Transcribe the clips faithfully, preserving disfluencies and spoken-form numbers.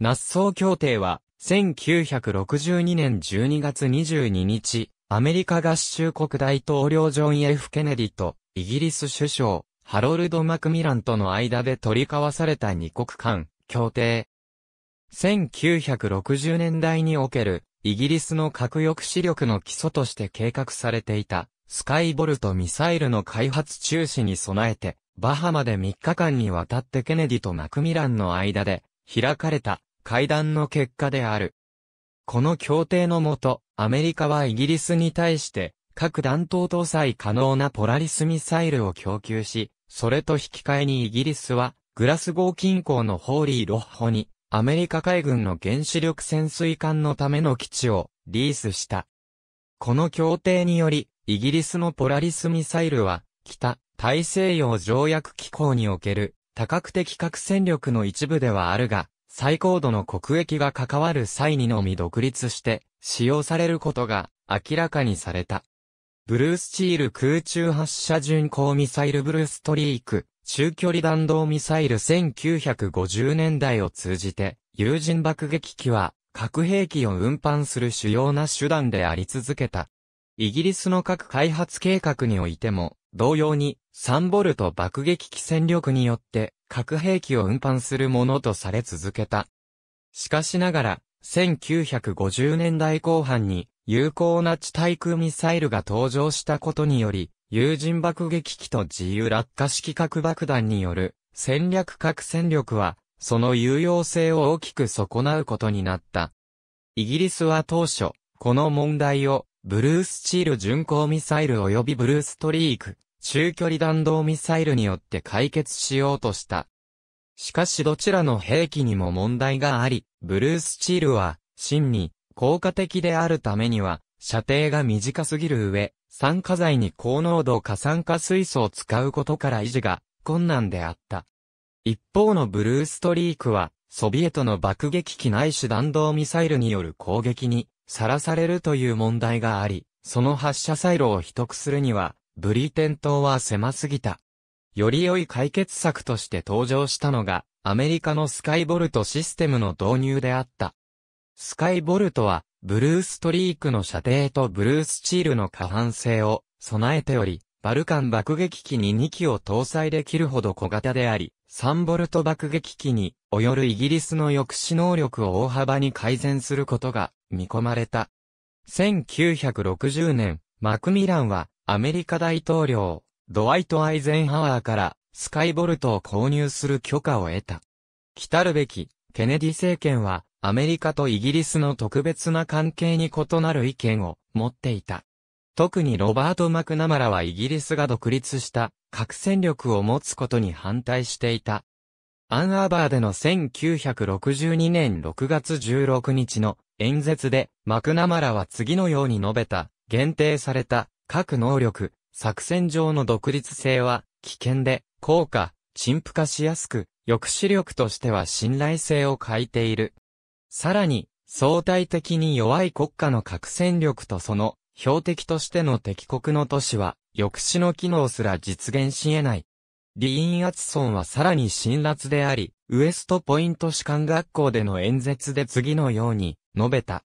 ナッソー協定は、せんきゅうひゃくろくじゅうにねんじゅうにがつにじゅうににち、アメリカ合衆国大統領ジョン・ F ・ケネディと、イギリス首相、ハロルド・マクミランとの間で取り交わされた二国間協定。せんきゅうひゃくろくじゅうねんだいにおける、イギリスの核抑止力の基礎として計画されていた、スカイボルトミサイルの開発中止に備えて、バハマでみっかかんにわたってケネディとマクミランの間で、開かれた会談の結果である。この協定のもと、アメリカはイギリスに対して、核弾頭搭載可能なポラリスミサイルを供給し、それと引き換えにイギリスは、グラスゴー近郊のホーリーロッホに、アメリカ海軍の原子力潜水艦のための基地をリースした。この協定により、イギリスのポラリスミサイルは、北大西洋条約機構における、多角的核戦力の一部ではあるが、最高度の国益が関わる際にのみ独立して使用されることが明らかにされた。ブルースチール空中発射巡航ミサイルブルーストリーク中距離弾道ミサイルせんきゅうひゃくごじゅうねんだいを通じて有人爆撃機は核兵器を運搬する主要な手段であり続けた。イギリスの核開発計画においても同様にサンボルト爆撃機戦力によって核兵器を運搬するものとされ続けた。しかしながら、せんきゅうひゃくごじゅうねんだいこう半に有効な地対空ミサイルが登場したことにより、有人爆撃機と自由落下式核爆弾による戦略核戦力は、その有用性を大きく損なうことになった。イギリスは当初、この問題をブルースチール巡航ミサイル及びブルーストリーク、中距離弾道ミサイルによって解決しようとした。しかしどちらの兵器にも問題があり、ブルースチールは、真に、効果的であるためには、射程が短すぎる上、酸化剤に高濃度過酸化水素を使うことから維持が困難であった。一方のブルーストリークは、ソビエトの爆撃機ないし弾道ミサイルによる攻撃に、さらされるという問題があり、その発射サイロを秘匿するには、ブリテン島は狭すぎた。より良い解決策として登場したのが、アメリカのスカイボルトシステムの導入であった。スカイボルトは、ブルーストリークの射程とブルースチールの可搬性を備えており、バルカン爆撃機ににきを搭載できるほど小型であり、サンボルト爆撃機に及ぶイギリスの抑止能力を大幅に改善することが見込まれた。せんきゅうひゃくろくじゅうねん、マクミランは、アメリカ大統領、ドワイト・アイゼンハワーから、スカイボルトを購入する許可を得た。来るべき、ケネディ政権は、アメリカとイギリスの特別な関係に異なる意見を持っていた。特にロバート・マクナマラはイギリスが独立した、核戦力を持つことに反対していた。アン・アーバーでのせんきゅうひゃくろくじゅうにねんろくがつじゅうろくにちの演説で、マクナマラは次のように述べた、限定された、核能力、作戦上の独立性は、危険で、高価、陳腐化しやすく、抑止力としては信頼性を欠いている。さらに、相対的に弱い国家の核戦力とその、標的としての敵国の都市は、抑止の機能すら実現し得ない。リーン・アツソンはさらに辛辣であり、ウエストポイント士官学校での演説で次のように、述べた。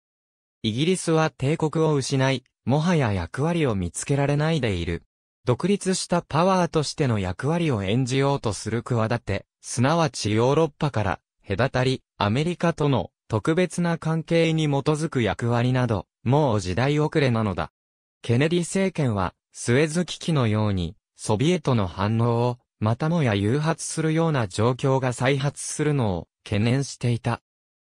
イギリスは帝国を失い、もはや役割を見つけられないでいる。独立したパワーとしての役割を演じようとする企て、すなわちヨーロッパから、隔たり、アメリカとの特別な関係に基づく役割など、もう時代遅れなのだ。ケネディ政権は、スエズ危機のように、ソビエトの反応を、またもや誘発するような状況が再発するのを懸念していた。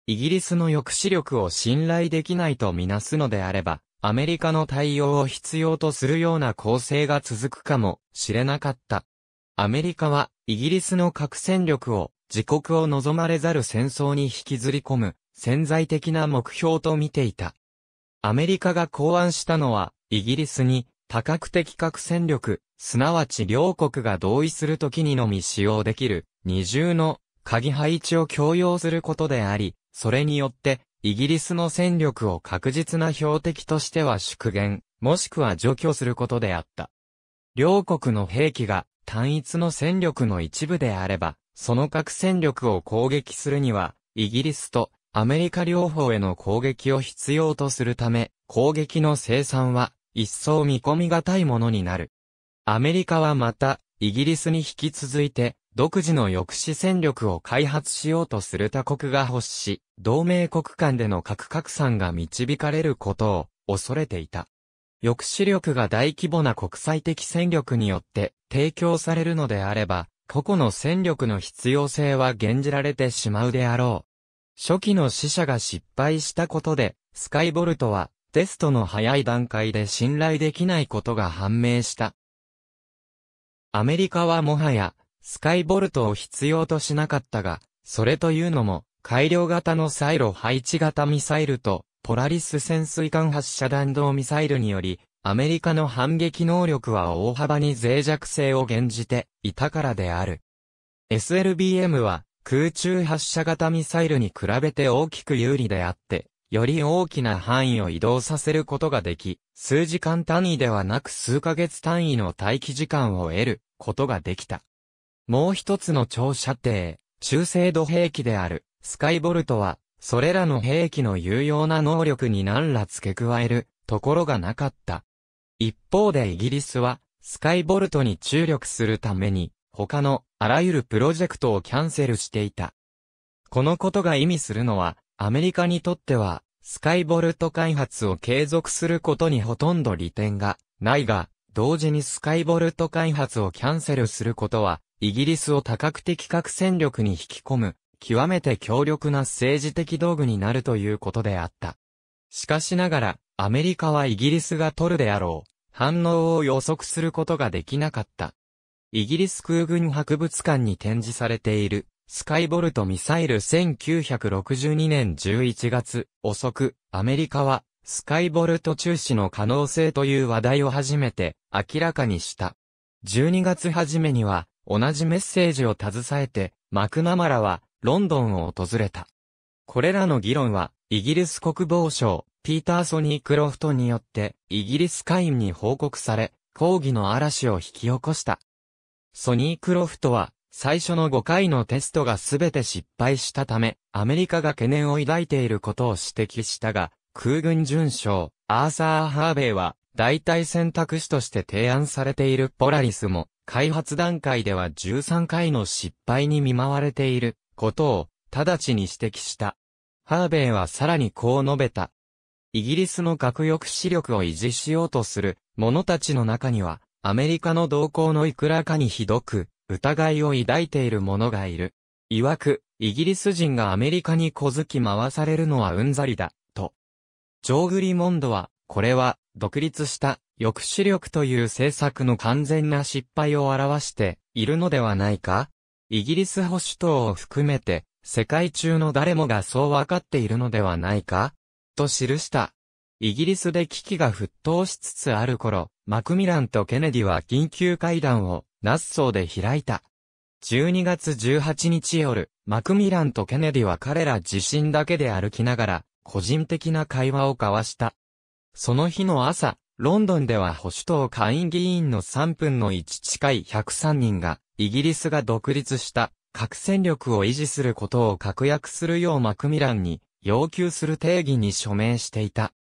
イギリスの抑止力を信頼できないとみなすのであれば、アメリカの対応を必要とするような攻勢が続くかもしれなかった。アメリカはイギリスの核戦力を自国を望まれざる戦争に引きずり込む潜在的な目標と見ていた。アメリカが考案したのはイギリスに多角的核戦力、すなわち両国が同意するときにのみ使用できる二重の鍵配置を強要することであり、それによってイギリスの戦力を確実な標的としては縮減、もしくは除去することであった。両国の兵器が単一の戦力の一部であれば、その核戦力を攻撃するには、イギリスとアメリカ領方への攻撃を必要とするため、攻撃の生産は一層見込みがたいものになる。アメリカはまた、イギリスに引き続いて、独自の抑止戦力を開発しようとする他国が欲し、同盟国間での核拡散が導かれることを恐れていた。抑止力が大規模な国際的戦力によって提供されるのであれば、個々の戦力の必要性は減じられてしまうであろう。初期の試射が失敗したことで、スカイボルトはテストの早い段階で信頼できないことが判明した。アメリカはもはや、スカイボルトを必要としなかったが、それというのも、改良型のサイロ配置型ミサイルと、ポラリス潜水艦発射弾道ミサイルにより、アメリカの反撃能力は大幅に脆弱性を減じていたからである。エスエルビーエム は、空中発射型ミサイルに比べて大きく有利であって、より大きな範囲を移動させることができ、数時間単位ではなく数ヶ月単位の待機時間を得ることができた。もう一つの長射程、中精度兵器である、スカイボルトは、それらの兵器の有用な能力に何ら付け加えるところがなかった。一方でイギリスは、スカイボルトに注力するために、他のあらゆるプロジェクトをキャンセルしていた。このことが意味するのは、アメリカにとっては、スカイボルト開発を継続することにほとんど利点がないが、同時にスカイボルト開発をキャンセルすることは、イギリスを多角的核戦力に引き込む、極めて強力な政治的道具になるということであった。しかしながら、アメリカはイギリスが取るであろう、反応を予測することができなかった。イギリス空軍博物館に展示されている、スカイボルトミサイルせんきゅうひゃくろくじゅうにねんじゅういちがつ遅く、アメリカは、スカイボルト中止の可能性という話題を初めて明らかにした。じゅうにがつ初めには、同じメッセージを携えて、マクナマラはロンドンを訪れた。これらの議論は、イギリス国防省、ピーター・ソニー・クロフトによって、イギリス会員に報告され、抗議の嵐を引き起こした。ソニー・クロフトは、最初のごかいのテストがすべて失敗したため、アメリカが懸念を抱いていることを指摘したが、空軍准将、アーサー・ハーベイは、代替選択肢として提案されているポラリスも、開発段階ではじゅうさんかいの失敗に見舞われていることを直ちに指摘した。ハーベイはさらにこう述べた。イギリスの核抑止力を維持しようとする者たちの中にはアメリカの動向のいくらかにひどく疑いを抱いている者がいる。曰く、イギリス人がアメリカに小突き回されるのはうんざりだ、と。ジョー・グリモンドは、これは独立した抑止力という政策の完全な失敗を表しているのではないか？イギリス保守党を含めて世界中の誰もがそうわかっているのではないか？と記した。イギリスで危機が沸騰しつつある頃、マクミランとケネディは緊急会談をナッソーで開いた。じゅうにがつじゅうはちにち夜、マクミランとケネディは彼ら自身だけで歩きながら個人的な会話を交わした。その日の朝、ロンドンでは保守党下院議員のさんぶんのいち近いひゃくさんにんが、イギリスが独立した核戦力を維持することを確約するようマクミランに要求する定義に署名していた。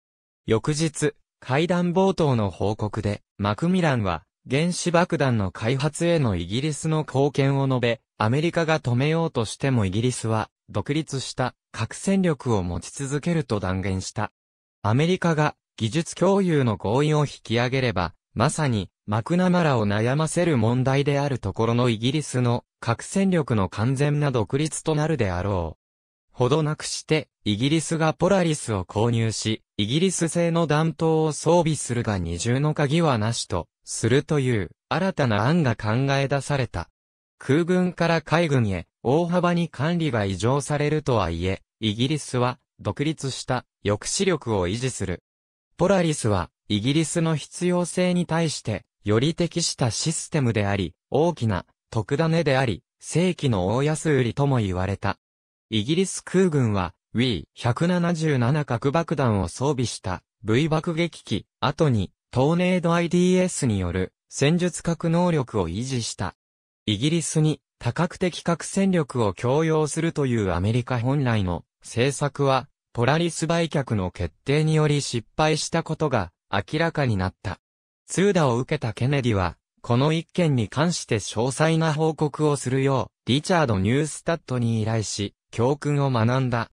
翌日、会談冒頭の報告で、マクミランは原子爆弾の開発へのイギリスの貢献を述べ、アメリカが止めようとしてもイギリスは独立した核戦力を持ち続けると断言した。アメリカが技術共有の合意を引き上げれば、まさに、マクナマラを悩ませる問題であるところのイギリスの核戦力の完全な独立となるであろう。ほどなくして、イギリスがポラリスを購入し、イギリス製の弾頭を装備するが二重の鍵はなしと、するという、新たな案が考え出された。空軍から海軍へ、大幅に管理が移譲されるとはいえ、イギリスは、独立した抑止力を維持する。ポラリスは、イギリスの必要性に対して、より適したシステムであり、大きな、特種であり、世紀の大安売りとも言われた。イギリス空軍は、ウィーいちななな 核爆弾を装備した、ブイ 爆撃機、後に、トーネード アイディーエス による、戦術核能力を維持した。イギリスに、多角的核戦力を強要するというアメリカ本来の、製作は、ポラリス売却の決定により失敗したことが明らかになった。通達を受けたケネディは、この一件に関して詳細な報告をするよう、リチャード・ニュースタットに依頼し、教訓を学んだ。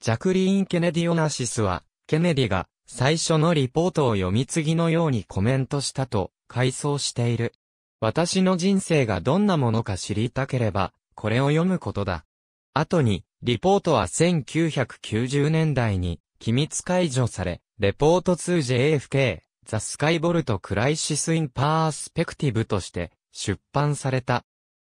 ジャクリーン・ケネディ・オナシスは、ケネディが最初のリポートを読み次のようにコメントしたと、回想している。私の人生がどんなものか知りたければ、これを読むことだ。後に、リポートはせんきゅうひゃくきゅうじゅうねんだいに、機密解除され、レポート ツージェーエフケー。ザ・スカイボルト・クライシス・イン・パースペクティブとして出版された。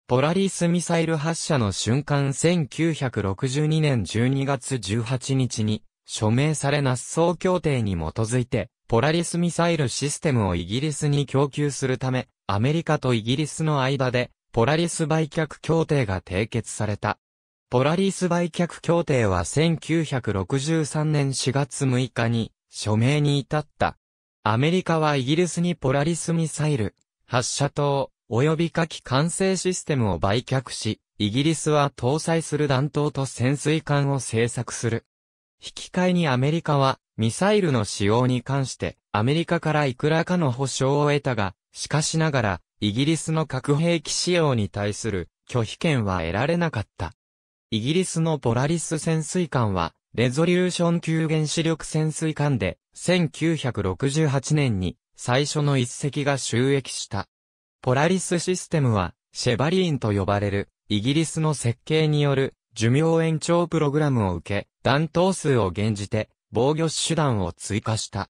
ポラリスミサイル発射の瞬間せんきゅうひゃくろくじゅうにねんじゅうにがつじゅうはちにちに署名されナッソー協定に基づいてポラリスミサイルシステムをイギリスに供給するためアメリカとイギリスの間でポラリス売却協定が締結された。ポラリス売却協定はせんきゅうひゃくろくじゅうさんねんしがつむいかに署名に至った。アメリカはイギリスにポラリスミサイル、発射塔、及び火器管制システムを売却し、イギリスは搭載する弾頭と潜水艦を製作する。引き換えにアメリカは、ミサイルの使用に関して、アメリカからいくらかの保証を得たが、しかしながら、イギリスの核兵器使用に対する拒否権は得られなかった。イギリスのポラリス潜水艦は、レゾリューション級原子力潜水艦で、せんきゅうひゃくろくじゅうはちねんに最初の一隻が就役した。ポラリスシステムは、シェバリーンと呼ばれる、イギリスの設計による、寿命延長プログラムを受け、弾頭数を減じて、防御手段を追加した。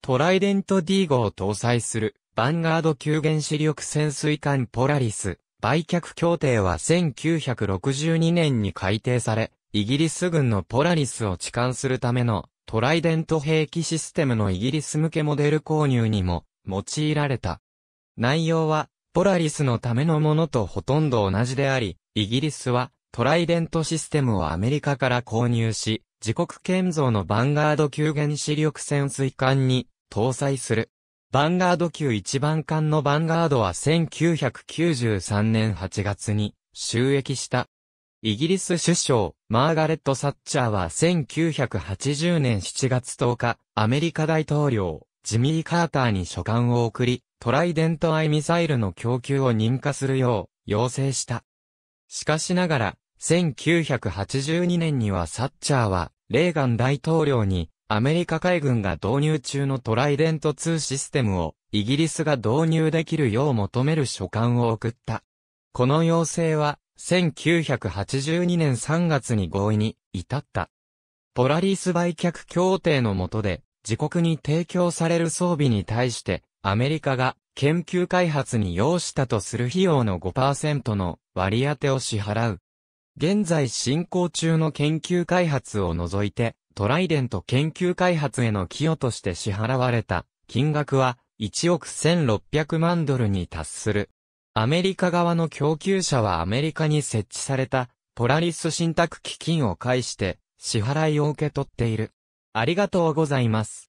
トライデント ディーご を搭載する、ヴァンガード級原子力潜水艦ポラリス、売却協定はせんきゅうひゃくろくじゅうにねんに改定され、イギリス軍のポラリスを置換するためのトライデント兵器システムのイギリス向けモデル購入にも用いられた。内容はポラリスのためのものとほとんど同じであり、イギリスはトライデントシステムをアメリカから購入し、自国建造のヴァンガード級原子力潜水艦に搭載する。ヴァンガード級いちばん艦のヴァンガードはせんきゅうひゃくきゅうじゅうさんねんはちがつに就役した。イギリス首相、マーガレット・サッチャーはせんきゅうひゃくはちじゅうねんしちがつとおか、アメリカ大統領、ジミー・カーターに書簡を送り、トライデントアイミサイルの供給を認可するよう、要請した。しかしながら、せんきゅうひゃくはちじゅうにねんにはサッチャーは、レーガン大統領に、アメリカ海軍が導入中のトライデントツーシステムを、イギリスが導入できるよう求める書簡を送った。この要請は、せんきゅうひゃくはちじゅうにねんさんがつに合意に至った。ポラリス売却協定の下で自国に提供される装備に対してアメリカが研究開発に要したとする費用の ごパーセント の割り当てを支払う。現在進行中の研究開発を除いてトライデント研究開発への寄与として支払われた金額はいちおくせんろっぴゃくまんドルに達する。アメリカ側の供給者はアメリカに設置されたポラリス信託基金を介して支払いを受け取っている。ありがとうございます。